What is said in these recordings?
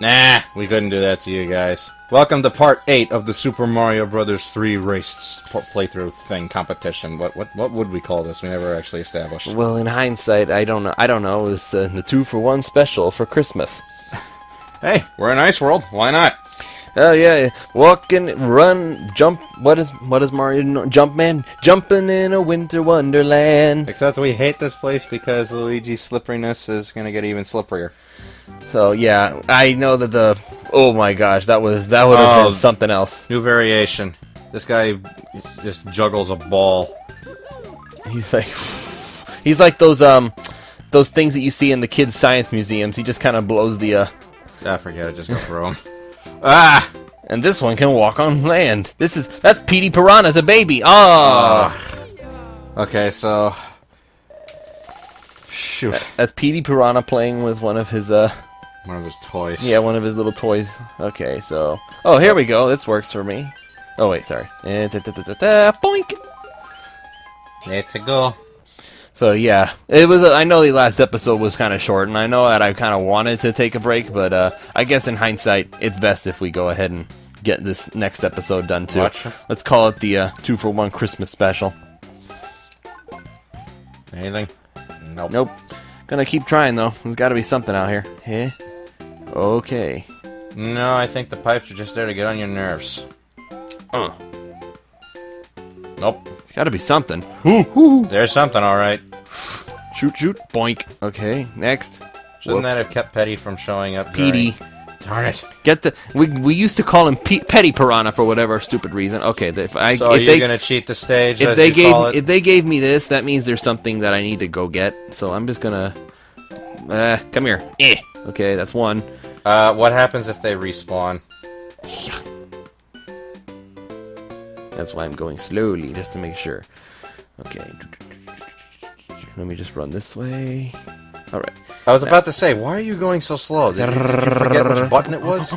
Nah, we couldn't do that to you guys. Welcome to part 8 of the Super Mario Bros. 3 race playthrough thing competition. What would we call this? We never actually established. Well, in hindsight, I don't know. It was the 2-for-1 special for Christmas. Hey, we're in Ice World. Why not? Hell yeah! Walking, run, jump. What is Mario? No, Jumpman, jumping in a winter wonderland. Except we hate this place because Luigi's slipperiness is gonna get even slipperier. So yeah, I know that the. Oh my gosh, that would have been something else. New variation. This guy just juggles a ball. He's like those things that you see in the kids' science museums. He just kind of blows the. I forget it. Just go throw him. Ah! And this one can walk on land. That's Petey Piranha as a baby. Oh. Okay, so. Shoot. That's Petey Piranha playing with one of his, one of his toys. Yeah, one of his little toys. Okay, so. Oh, here we go. This works for me. Oh, wait, sorry. And boink! It's a goal. So, yeah. It was. I know the last episode was kind of short, and I know that I kind of wanted to take a break, but I guess in hindsight, it's best if we go ahead and get this next episode done, too. Watch. Let's call it the 2-for-1 Christmas special. Anything? Nope. Nope. Gonna keep trying, though. There's gotta be something out here. Eh? Okay. No, I think the pipes are just there to get on your nerves. Nope. There's gotta be something. Ooh. There's something, alright. Shoot, shoot, boink. Okay, next. Shouldn't that have kept Petty from showing up? Petey. Darn it. Get the. We used to call him Petty Piranha for whatever stupid reason. Okay, so you're gonna cheat the stage. If they gave me this, that means there's something that I need to go get. So I'm just gonna. Come here. Okay, that's one. What happens if they respawn? Yeah. That's why I'm going slowly, just to make sure. Okay. Let me just run this way. Alright. I was about to say, why are you going so slow? Did you forget which button it was?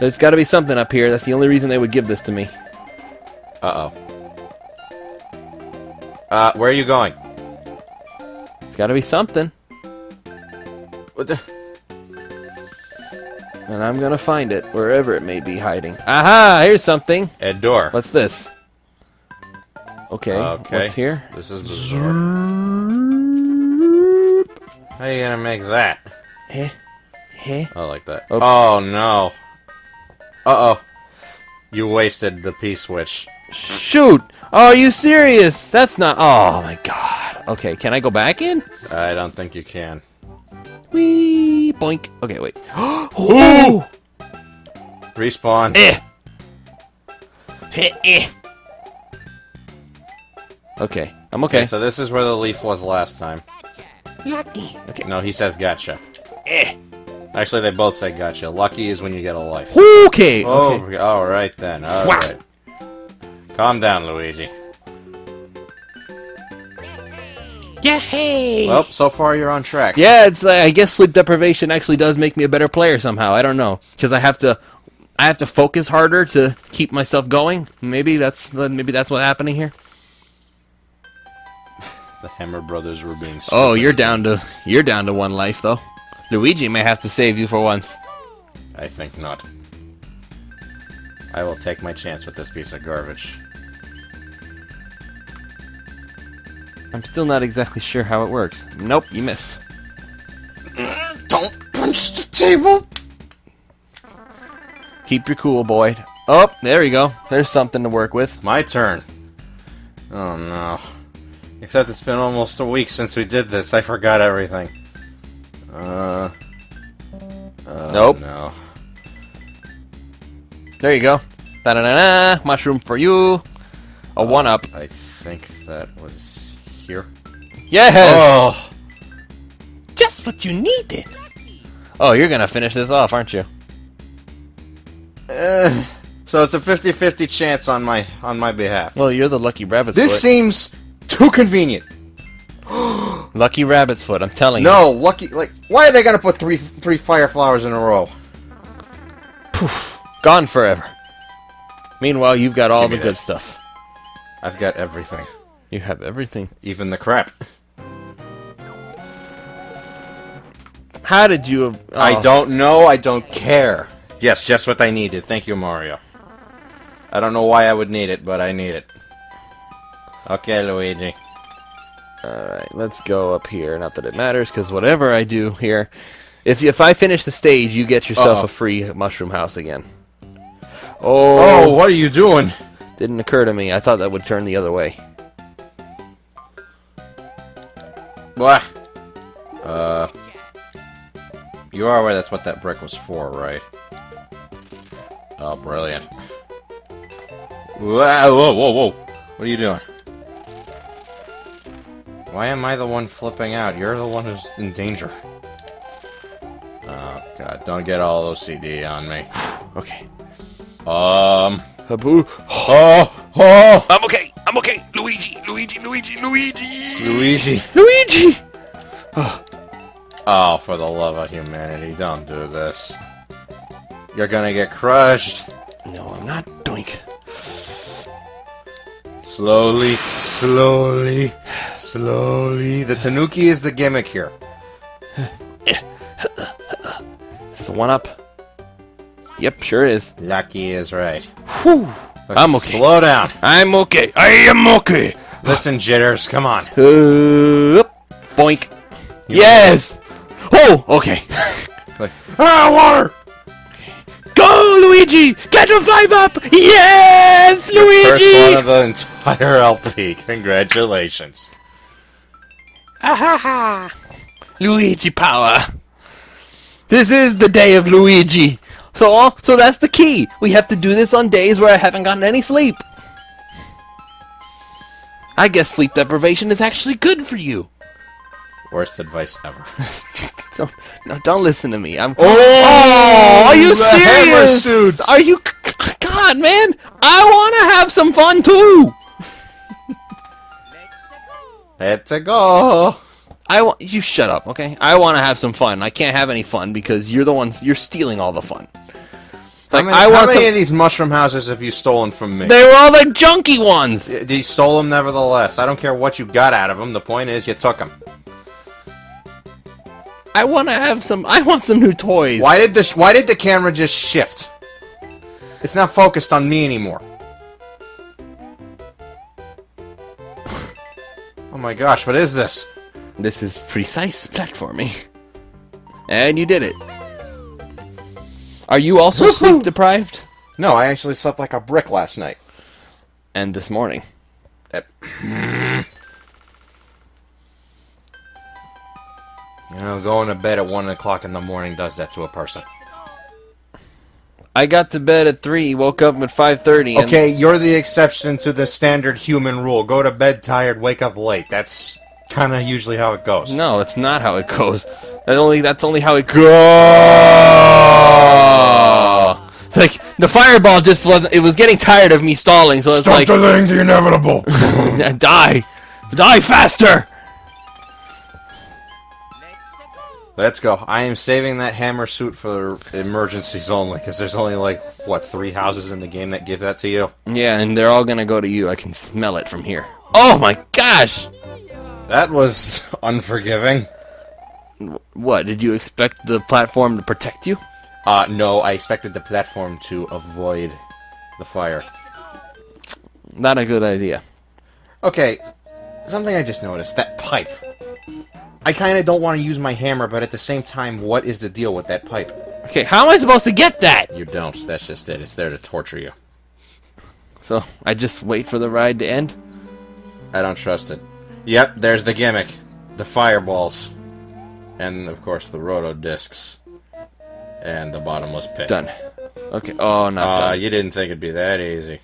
There's gotta be something up here. That's the only reason they would give this to me. Where are you going? It's gotta be something. What the... And I'm gonna find it, wherever it may be hiding. Aha! Here's something! A door. What's this? Okay. What's here? This is bizarre. How are you gonna make that? I like that. Oops. Oh, no. Uh-oh. You wasted the P-switch. Shoot! Oh, are you serious? That's not... Oh, my God. Okay, can I go back in? I don't think you can. Whee! Boink! Okay, wait. Oh! Respawn. Okay, I'm okay. So this is where the leaf was last time. Lucky. Okay. No, he says gotcha. Actually, they both say gotcha. Lucky is when you get a life. Okay! Oh, alright then. Alright. Calm down, Luigi. Yay! Well, so far you're on track. Yeah, it's I guess sleep deprivation actually does make me a better player somehow. I don't know, because I have to focus harder to keep myself going. Maybe that's what's happening here. The Hammer Brothers were being. Oh, you're down to one life though. Luigi may have to save you for once. I think not. I will take my chance with this piece of garbage. I'm still not exactly sure how it works. Nope, you missed. Don't punch the table! Keep your cool, Boyd. Oh, there you go. There's something to work with. My turn. Oh, no. Except it's been almost a week since we did this. I forgot everything. Nope. No. There you go. Da-da-da-da! Mushroom for you! A one-up. I think that was... Here. Yes! Oh. Just what you needed! Oh, you're gonna finish this off, aren't you? So it's a 50-50 chance on my behalf. Well, you're the lucky rabbit's foot. This seems too convenient. Lucky rabbit's foot, I'm telling you. No, lucky... Like, why are they gonna put three fire flowers in a row? Poof. Gone forever. Meanwhile, you've got all the good stuff. I've got everything. You have everything. Even the crap. How did you... I don't know. I don't care. Yes, just what I needed. Thank you, Mario. I don't know why I would need it, but I need it. Okay, Luigi. Alright, let's go up here. Not that it matters, because whatever I do here... If I finish the stage, you get yourself a free mushroom house again. Oh, what are you doing? Didn't occur to me. I thought that would turn the other way. What? You are aware that's what that brick was for, right? Oh, brilliant. Whoa, whoa, whoa. What are you doing? Why am I the one flipping out? You're the one who's in danger. Oh, God. Don't get all OCD on me. Okay. Haboo. Oh, oh. I'm okay. I'm okay. Luigi. Luigi. Luigi. Luigi. Luigi. Luigi. Oh. Oh, for the love of humanity, don't do this. You're gonna get crushed. No, I'm not. Doink. Slowly, slowly, slowly. The Tanuki is the gimmick here. Is this a one-up? Yep, sure is. Lucky is right. Whew. Okay, I'm okay. Slow down. I'm okay. I am okay. Listen, Jitters, come on. Boink. You yes! Know. Oh, okay. Like, ah, water! Go, Luigi! Catch a 5-up! Yes, your Luigi! First one of the entire LP. Congratulations. Ahaha! Luigi power. This is the day of Luigi. So that's the key. We have to do this on days where I haven't gotten any sleep. I guess sleep deprivation is actually good for you. Worst advice ever. don't listen to me. I'm. Oh, are you serious? Are you? God, man, I want to have some fun too. Let's go. I want you. Shut up, okay? I want to have some fun. I can't have any fun because you're the ones. You're stealing all the fun. Like, how many of these mushroom houses have you stolen from me? They were all the junky ones. You stole them, nevertheless. I don't care what you got out of them. The point is, you took them. I want to have some. I want some new toys. Why did the camera just shift? It's not focused on me anymore. Oh my gosh! What is this? This is precise platforming. And you did it. Are you also sleep deprived? No, I actually slept like a brick last night. And this morning. You know, going to bed at 1 o'clock in the morning does that to a person. I got to bed at 3, woke up at 5:30. Okay, you're the exception to the standard human rule. Go to bed tired, wake up late. That's kind of usually how it goes. No, it's not how it goes. That's only how it goes. It's like, the fireball just wasn't... It was getting tired of me stalling, so it's like... Stop delaying the inevitable! Die! Die faster! Let's go. I am saving that hammer suit for emergencies only, because there's only, like, what, 3 houses in the game that give that to you? Yeah, and they're all going to go to you. I can smell it from here. Oh, my gosh! That was unforgiving. What, did you expect the platform to protect you? No, I expected the platform to avoid the fire. Not a good idea. Okay, something I just noticed. That pipe. I kind of don't want to use my hammer, but at the same time, what is the deal with that pipe? Okay, how am I supposed to get that? You don't. That's just it. It's there to torture you. So, I just wait for the ride to end? I don't trust it. Yep, there's the gimmick. The fireballs. And, of course, the roto-discs. And the bottomless pit. Done. Okay, oh, not done. You didn't think it'd be that easy.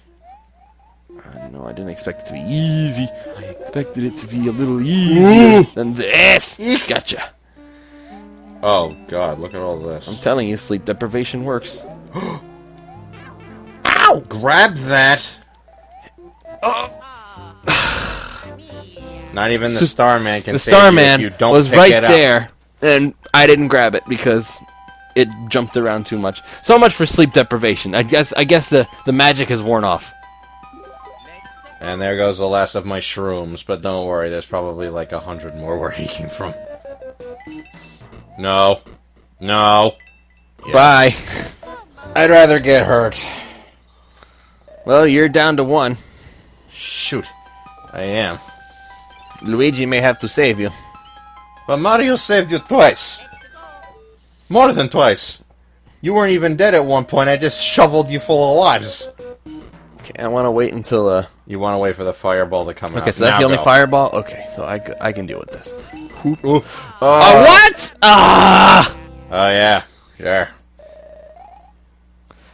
No, I didn't expect it to be easy. I expected it to be a little easier than this. Gotcha. Oh, God, look at all this. I'm telling you, sleep deprivation works. Ow! Grab that! Not even the Starman can save you if you don't pick it up. The Starman was right there, and I didn't grab it because it jumped around too much. So much for sleep deprivation. I guess the magic has worn off. And there goes the last of my shrooms, but don't worry, there's probably like 100 more where he came from. No. No. Yes. Bye. I'd rather get hurt. Well, you're down to one. Shoot. I am. Luigi may have to save you. But Mario saved you twice. More than twice. You weren't even dead at one point, I just shoveled you full of lives. I want to wait until, You want to wait for the fireball to come out. Okay, so that's now the only fireball? Okay, so I can deal with this. What?! Ah! Oh, yeah. Sure.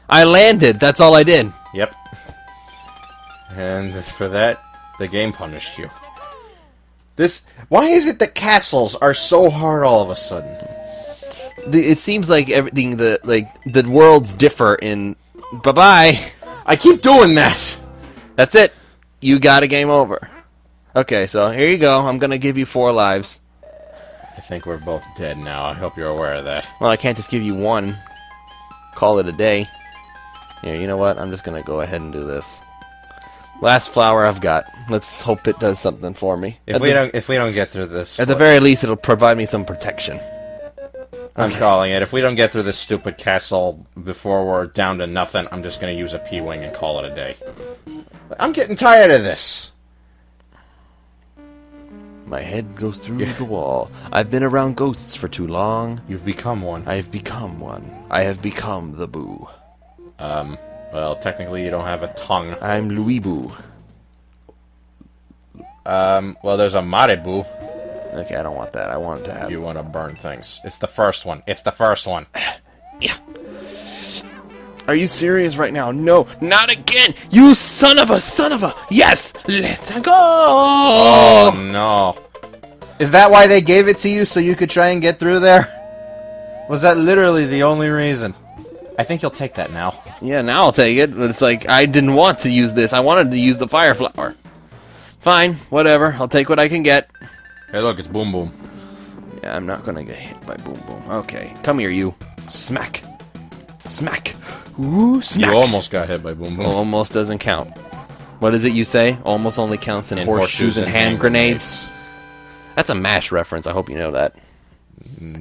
I landed, that's all I did. Yep. And for that, the game punished you. This... Why is it the castles are so hard all of a sudden? It seems like everything, the worlds differ in... Bye-bye! I keep doing that! That's it. You got a game over. Okay, so here you go. I'm gonna give you 4 lives. I think we're both dead now. I hope you're aware of that. Well, I can't just give you 1. Call it a day. Here, you know what? I'm just gonna go ahead and do this. Last flower I've got. Let's hope it does something for me. If we don't get through this... At the very least, it'll provide me some protection. I'm calling it. If we don't get through this stupid castle before we're down to nothing, I'm just gonna use a P-Wing and call it a day. I'm getting tired of this. My head goes through the wall. I've been around ghosts for too long. You've become one. I have become one. I have become the Boo. Well, technically you don't have a tongue. I'm Louis Boo. Well, there's a Mare Boo. Okay, I don't want that. I want to have... You want to burn things. It's the first one. It's the first one. Yeah. Are you serious right now? No, not again! You son of a son of a... Yes! Let's go! Oh, no. Is that why they gave it to you, so you could try and get through there? Was that literally the only reason? I think you'll take that now. Yeah, now I'll take it. But it's like, I didn't want to use this. I wanted to use the fire flower. Fine, whatever. I'll take what I can get. Hey, look, it's Boom Boom. Yeah, I'm not gonna get hit by Boom Boom. Okay, come here, you. Smack. Smack. Ooh, smack. You almost got hit by Boom Boom. Almost doesn't count. What is it you say? Almost only counts in horseshoes and hand grenades. That's a M*A*S*H reference. I hope you know that.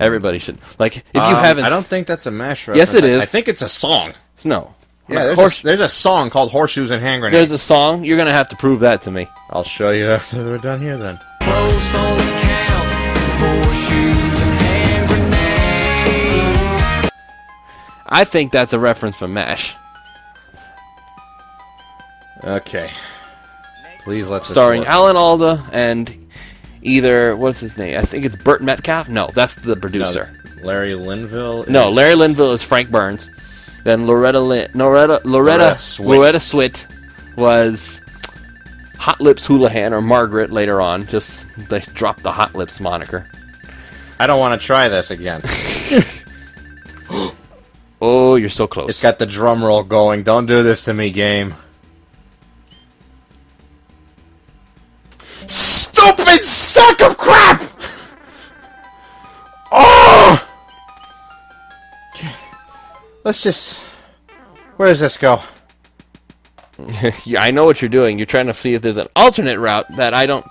Everybody should. Like, if you haven't... I don't think that's a M*A*S*H reference. Yes, it is. I think it's a song. No. Yeah, there's a song called Horseshoes and Hand Grenades. There's a song? You're gonna have to prove that to me. I'll show you after we're done here, then. Most only counts horseshoes and hand grenades. I think that's a reference from M*A*S*H. Okay. Please let this starring work. Alan Alda and either what's his name? I think it's Burt Metcalf. No, that's the producer. No, Larry Linville. No, Larry Linville is Frank Burns. Then Loretta Swit was Hot Lips Houlihan, or Margaret later on. Just, they dropped the Hot Lips moniker. I don't want to try this again. Oh, you're so close. It's got the drum roll going. Don't do this to me, game. Stupid sack of crap! Oh! Let's just... Where does this go? Yeah, I know what you're doing. You're trying to see if there's an alternate route that I don't...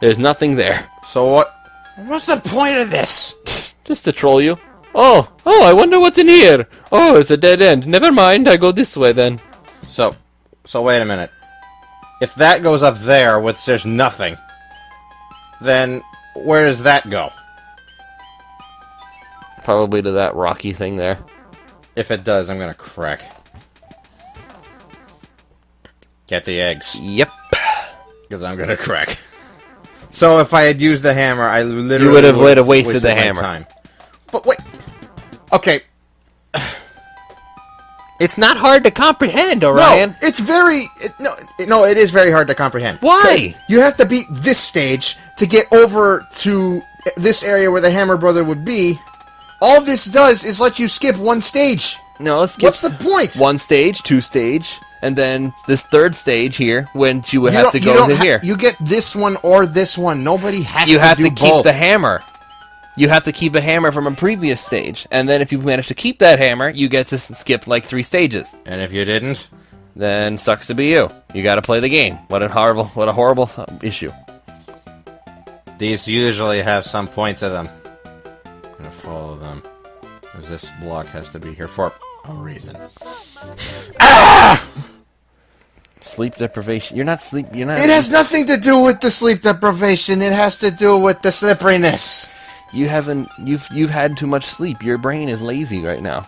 There's nothing there. So what? What's the point of this? Just to troll you. Oh, I wonder what's in here. Oh, it's a dead end. Never mind, I go this way then. So wait a minute. If that goes up there, which there's nothing, then where does that go? Probably to that rocky thing there. If it does, I'm gonna crack. Get the eggs. Yep. Because I'm gonna crack. So if I had used the hammer, I literally would have wasted the hammer. Time. But wait. Okay. It's not hard to comprehend, Orion. No, it's very... No, it is very hard to comprehend. Why? You have to beat this stage to get over to this area where the Hammer Brother would be. All this does is let you skip one stage. No, let's skip... What's the point? One stage, two stage... And then this third stage here, when you would have to go to here. You get this one or this one. Nobody has to do both. You have to keep the hammer. You have to keep a hammer from a previous stage. And then if you manage to keep that hammer, you get to skip like 3 stages. And if you didn't? Then sucks to be you. You gotta play the game. What a horrible issue. These usually have some points of them. I'm gonna follow them. Because this block has to be here for a reason. Ah! Sleep deprivation. You're not sleep. You're not. It has nothing to do with the sleep deprivation. It has to do with the slipperiness. You haven't. You've had too much sleep. Your brain is lazy right now.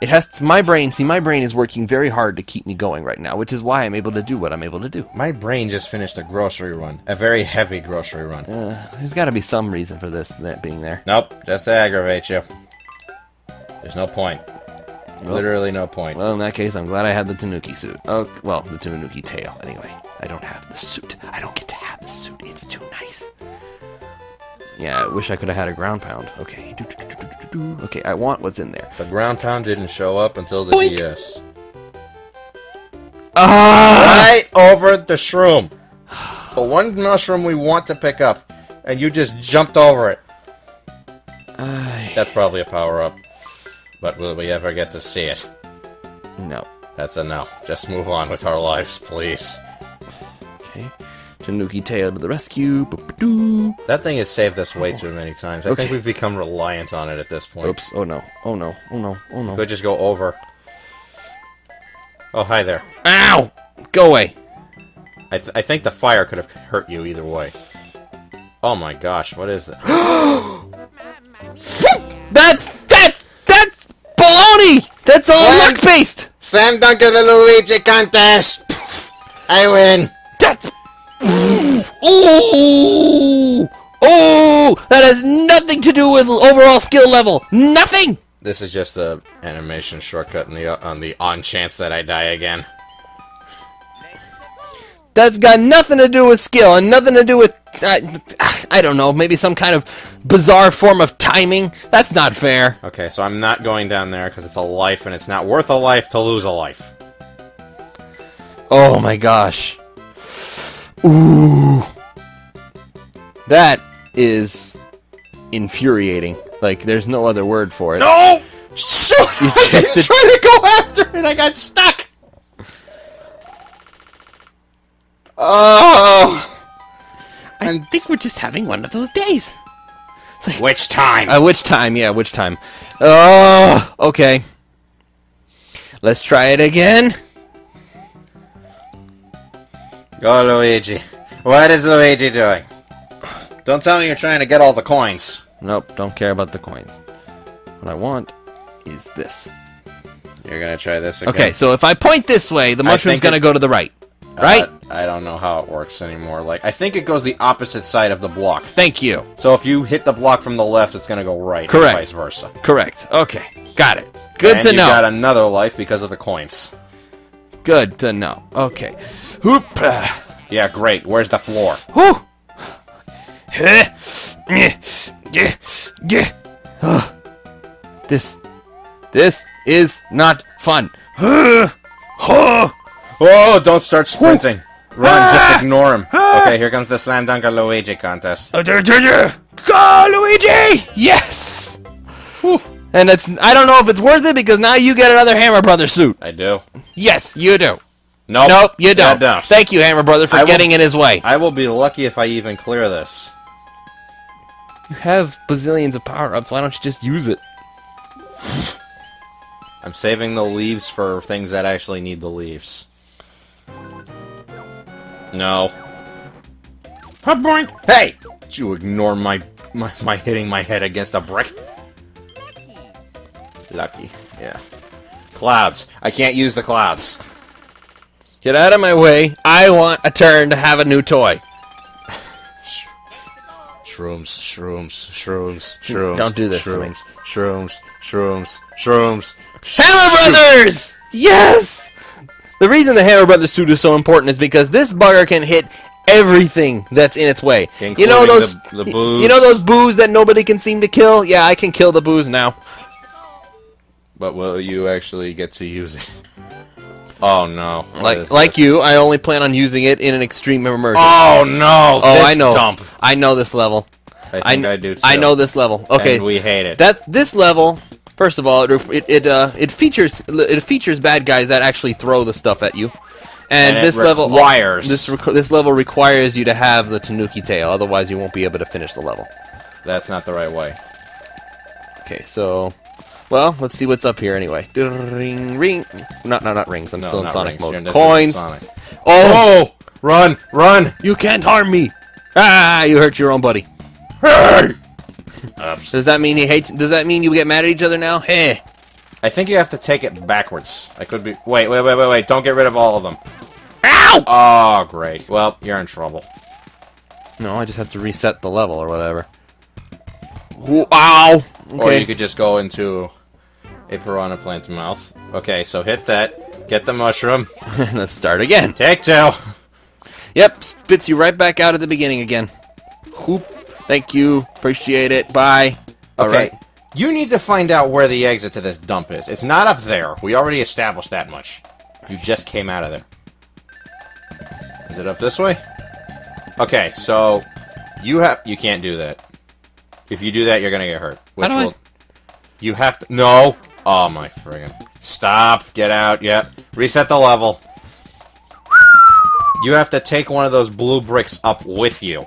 It has. My brain. See, my brain is working very hard to keep me going right now, which is why I'm able to do what I'm able to do. My brain just finished a grocery run, a very heavy grocery run. There's got to be some reason for this and that being there. Nope. Just to aggravate you. There's no point. Well, literally no point. Well, in that case, I'm glad I have the Tanuki suit. Oh, well, the Tanuki tail, anyway. I don't have the suit. I don't get to have the suit. It's too nice. Yeah, I wish I could have had a ground pound. Okay. Okay, I want what's in there. The ground pound didn't show up until the Boink. DS. Right over the shroom. The one mushroom we want to pick up, and you just jumped over it. That's probably a power-up. But will we ever get to see it? No. That's a no. Just move on with our lives, please. Okay. Tanuki tail to the rescue. Boop-a-doo. That thing has saved us way too many times. I think we've become reliant on it at this point. Oops. Oh no. Oh no. Oh no. Oh no. Could just go over. Oh, hi there. Ow! Go away! I think the fire could have hurt you either way. Oh my gosh, what is that? That's baloney! That's all luck-based! Slam dunk of the Luigi contest! I win! That's... Ooh! Ooh! That has nothing to do with overall skill level! Nothing! This is just a animation shortcut in the, on the on chance that I die again. That's got nothing to do with skill and nothing to do with... I don't know, maybe some kind of bizarre form of timing? That's not fair. Okay, so I'm not going down there because it's a life and it's not worth a life to lose a life. Oh my gosh. Ooh. That is infuriating. Like, there's no other word for it. No! Shoot! I didn't try to go after it! I got stuck! Oh! I think we're just having one of those days. It's like, which time? Which time? Yeah, which time? Oh, okay. Let's try it again. Go, Luigi. What is Luigi doing? Don't tell me you're trying to get all the coins. Nope, don't care about the coins. What I want is this. You're gonna try this again. Okay, so if I point this way, the mushroom's gonna go to the right. Right? I don't know how it works anymore. Like, I think it goes the opposite side of the block. Thank you. So if you hit the block from the left, it's going to go right. Correct. And vice versa. Correct. Okay. Got it. Good to know. And you got another life because of the coins. Good to know. Okay. Hoop. Yeah, great. Where's the floor? Whew. This is not fun. Oh, don't start sprinting. Run, just ignore him. Okay, here comes the Slam Dunk Luigi contest. Go, Luigi! Yes! Whew. And it's, I don't know if it's worth it, because now you get another Hammer Brother suit. I do. Yes, you do. Nope. Nope, you don't. Thank you, Hammer Brother, for getting in his way. I will be lucky if I even clear this. You have bazillions of power-ups, why don't you just use it? I'm saving the leaves for things that actually need the leaves. No. Hey! Did you ignore my hitting my head against a brick? Lucky. Yeah. Clouds. I can't use the clouds. Get out of my way. I want a turn to have a new toy. Shrooms. Don't do this. Shrooms. Hammer Brothers! Yes! The reason the Hammer Brothers suit is so important is because this bugger can hit everything that's in its way. Including the boos. You know those boos that nobody can seem to kill? Yeah, I can kill the boos now. But will you actually get to use it? Oh no! Like you, I only plan on using it in an extreme emergency. Oh no! Oh, I know. Dump. I know this level. I do too. I know this level. Okay, and we hate it. That's this level. First of all, it features bad guys that actually throw the stuff at you, and this level requires this level requires you to have the Tanuki tail, otherwise you won't be able to finish the level. That's not the right way. Okay, so Well, let's see what's up here anyway. Ring, ring. Not rings. I'm still in Sonic mode. Coins. Oh! Run! Run! You can't harm me! Ah! You hurt your own buddy. Does that mean he hates? Does that mean you get mad at each other now? Hey! I think you have to take it backwards. I could be. Wait! Don't get rid of all of them. Ow! Oh, great. Well, you're in trouble. No, I just have to reset the level or whatever. Ooh, ow! Okay. Or you could just go into a piranha plant's mouth. Okay, so hit that. Get the mushroom. And let's start again. Take two. Yep, spits you right back out at the beginning again. Whoop. Thank you. Appreciate it. Bye. Okay. All right. You need to find out where the exit to this dump is. It's not up there. We already established that much. You just came out of there. Is it up this way? Okay, so you can't do that. If you do that, you're gonna get hurt. Which How do will I? You have to no. Oh my friggin'! Stop! Get out! Yep. Reset the level. You have to take one of those blue bricks up with you,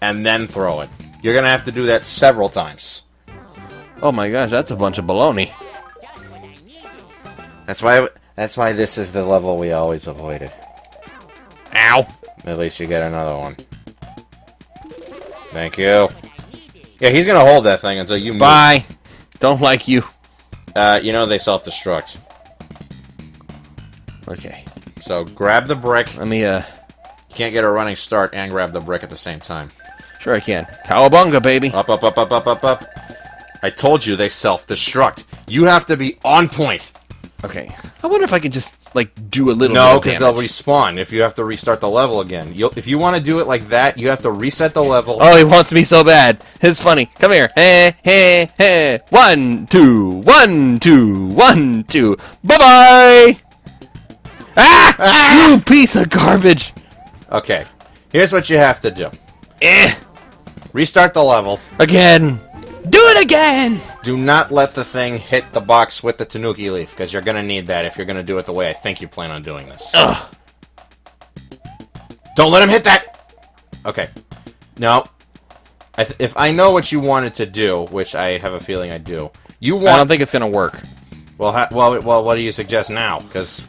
and then throw it. You're gonna have to do that several times. Oh my gosh, that's a bunch of baloney. That's why. That's why this is the level we always avoided. Ow! At least you get another one. Thank you. Yeah, he's gonna hold that thing until you move. Bye! Don't like you. You know they self-destruct. Okay. So, grab the brick. Let me, You can't get a running start and grab the brick at the same time. Sure I can. Cowabunga, baby! Up, up, up, up, up, up, up. I told you they self-destruct. You have to be on point. Okay. I wonder if I could just, like, do a little bit of damage. No, because they'll respawn if you have to restart the level again. If you want to do it like that, you have to reset the level. Oh, he wants me so bad. It's funny. Come here. Hey, hey, hey. 1, 2, 1, 2, 1, 2. Bye-bye! Ah! Ah! You piece of garbage! Okay. Here's what you have to do. Restart the level. Again. Do it again! Do not let the thing hit the box with the tanuki leaf, because you're going to need that if you're going to do it the way I think you plan on doing this. Ugh. Don't let him hit that! Okay. Now, if I know what you wanted to do, which I have a feeling I do, I don't think it's going to work. Well, what do you suggest now? Because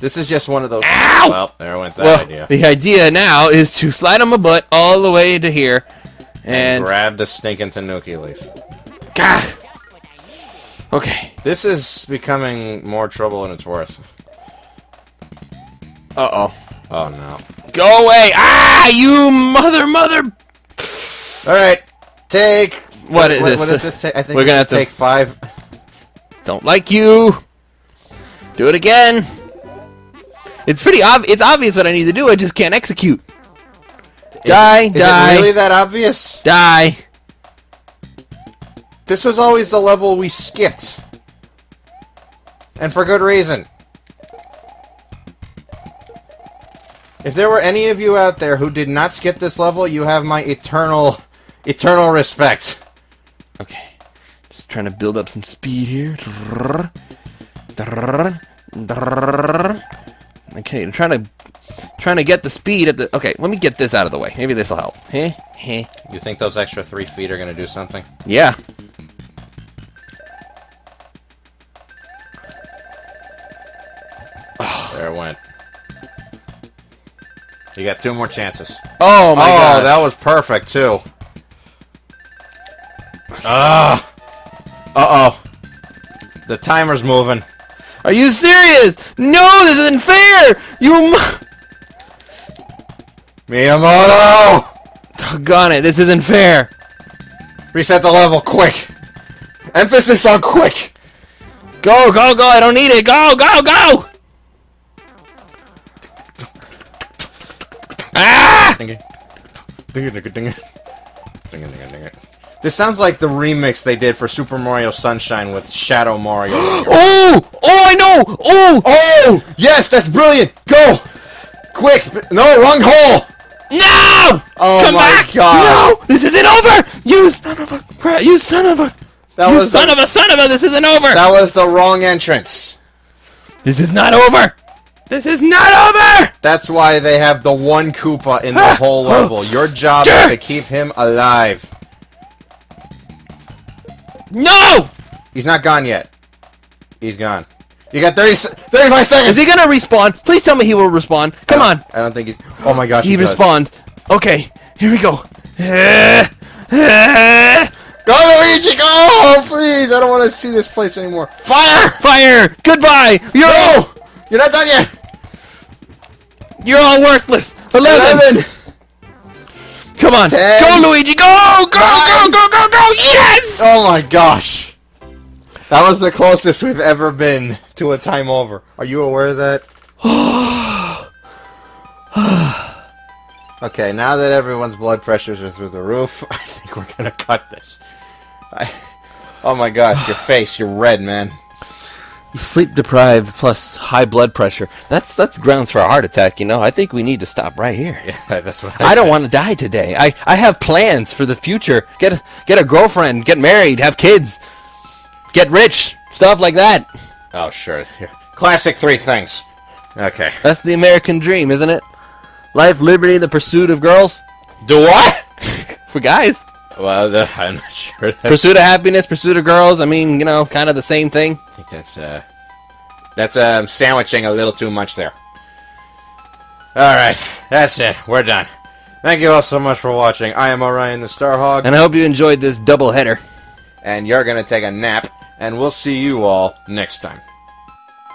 this is just one of those... Ow! Well, there went that idea. The idea now is to slide him a butt all the way to here, and grab the stinking tanuki leaf. Gah! Okay. This is becoming more trouble than it's worth. Uh-oh. Oh, no. Go away! Ah! You mother! Alright. Take... What is this? What is this? I think we're gonna have to take 5. Don't like you! Do it again! It's pretty obvious. It's obvious what I need to do. I just can't execute. Die. Is it really that obvious? Die. This was always the level we skipped. And for good reason. If there were any of you out there who did not skip this level, you have my eternal respect. Okay. Just trying to build up some speed here. Okay, I'm trying to get the speed at the... Okay, let me get this out of the way. Maybe this will help. Heh, heh. You think those extra 3 feet are going to do something? Yeah. There it went. You got 2 more chances. Oh, my God. Oh, that was perfect, too. Uh-oh. The timer's moving. Are you serious? No, this isn't fair! Miyamoto! Doggone it, this isn't fair. Reset the level, quick. Emphasis on quick. Go, go, go, I don't need it. Go, go, go! Ah! Ding it. Ding it, ding it, ding it. Ding it, ding it, ding it. This sounds like the remix they did for Super Mario Sunshine with Shadow Mario. Oh! Oh, I know! Oh! Oh! Yes, that's brilliant! Go! Quick! No, wrong hole! No! Oh, come back! God. No! This isn't over! You son of a... You son of a... This isn't over! That was the wrong entrance. This is not over! This is not over! That's why they have the one Koopa in the whole level. Your job is to keep him alive. No! He's not gone yet. He's gone. You got 35 seconds! Is he gonna respawn? Please tell me he will respawn. Come on! I don't think he's... Oh my gosh, he respawned. Okay, here we go. Go, Luigi, go! Please, I don't want to see this place anymore. Fire! Fire! Goodbye! You're... No! You're not done yet! You're all worthless! 11! Come on! 10, go, Luigi! Go! Go! 9, go! Go! Go! Go! Yes! Oh my gosh! That was the closest we've ever been to a time over. Are you aware of that? Okay, now that everyone's blood pressures are through the roof, I think we're gonna cut this. Oh my gosh, your face, you're red, man. You're sleep deprived plus high blood pressure. That's grounds for a heart attack, you know. I think we need to stop right here. Yeah, that's what I don't want to die today. I have plans for the future. Get a girlfriend, get married, have kids. Get rich, stuff like that. Oh, sure. Here. Classic three things. Okay. That's the American dream, isn't it? Life, liberty, the pursuit of girls. Do what? For guys. Well, I'm not sure. Pursuit of happiness, pursuit of girls. I mean, you know, kind of the same thing. I think that's sandwiching a little too much there. All right, that's it. We're done. Thank you all so much for watching. I am Orion the Starhog, and I hope you enjoyed this double header. And you're gonna take a nap. And we'll see you all next time.